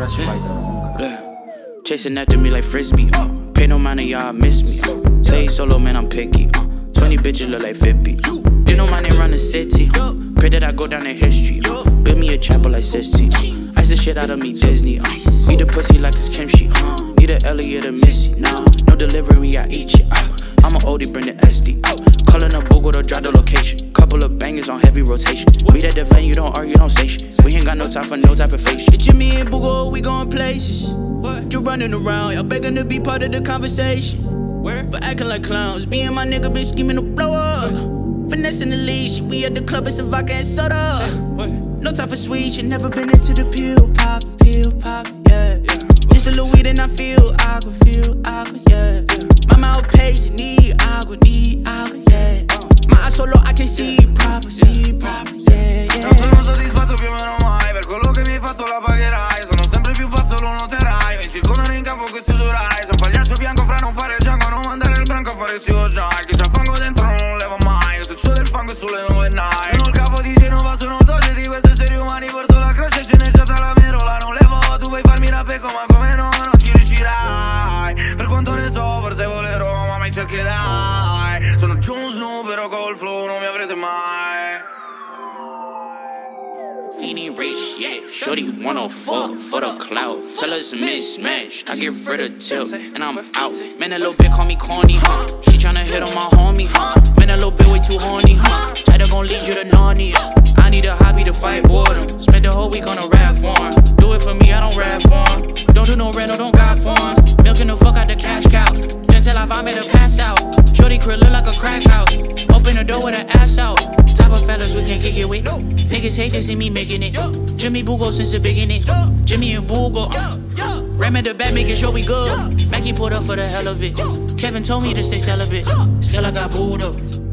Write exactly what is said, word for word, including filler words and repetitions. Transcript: That's right. Chasing after me like frisbee. Uh, pay no mind to y'all miss me. Uh, say solo, man, I'm picky. Uh, Twenty bitches look like fifty. Uh, they don't mind they run the city. Uh, pray that I go down in history. Uh, build me a chapel like Sissy. Ice the shit out of me, Disney. Uh, eat the pussy like it's kimchi. Uh, need a Elliot or Missy. Nah, no delivery, I eat you. Uh, I'm an oldie, bring the S D. Uh, calling a Google to drive the location. Couple of bangers on heavy rotation. Meet at the venue, don't argue, don't say shit. We ain't got no time for no type of fake shit. It's me and Boogo, we going places. What? You running around, y'all begging to be part of the conversation. Where? But acting like clowns. Me and my nigga been scheming to blow up. What? Finessing the leash, we at the club, it's a vodka and soda. What? No time for sweets, you never been into the pill pop, pill pop, yeah. yeah. Just a little weed and I feel awkward, feel awkward, yeah. yeah. My mouth pacing, need awkward, need awkward, yeah. Uh. My eyes so low, I can see yeah. proper, yeah. see proper, yeah, yeah. Non sono soddisfatto più o meno mai, per quello che mi hai fatto la pagherai. Sono sempre più basso, lo noterai. Mi circondano in campo questi surai. Sono pagliaccio bianco fra non fare il gianco, non mandare il branco a fare il suo già. Che c'ha fango dentro non levo mai. Io se c'ho del fango sulle nove night. Sono il capo di Genova, sono doce di questi esseri umani. Porto la croce sceneggiata alla merola. Non levo, tu vuoi farmi rappeco, ma come no, non ci riuscirai. Per quanto ne so, forse volerò, ma mai cercherai. Sono Jones New, però col flow non mi avrete mai. Ain't rich yet, shorty one oh four for the clout. Tell us mismatch, I get rid of tilt, and I'm out. Man, that little bitch call me corny, huh? She tryna hit on my homie, huh? Man, that little bitch way too horny, huh? Either gon' lead you to Narnia. I need a hobby to fight boredom. Spend the whole week on a rap form. Do it for me, I don't rap form. Don't do no rental, don't got forms. Milking the fuck out the cash cow. Just till I vomit a pass out. Shorty crib look like a crack house. Open the door with an ass out. Type of fellas we can't kick it with. Niggas hate to see me making it. Yo. Jimmy Boogo since the beginning. Yo. Jimmy and Boogo. Uh. Ramming the back, making sure we good. Yo. Mackie pulled up for the hell of it. Yo. Kevin told me to stay celibate. Yo. Still I got booed up.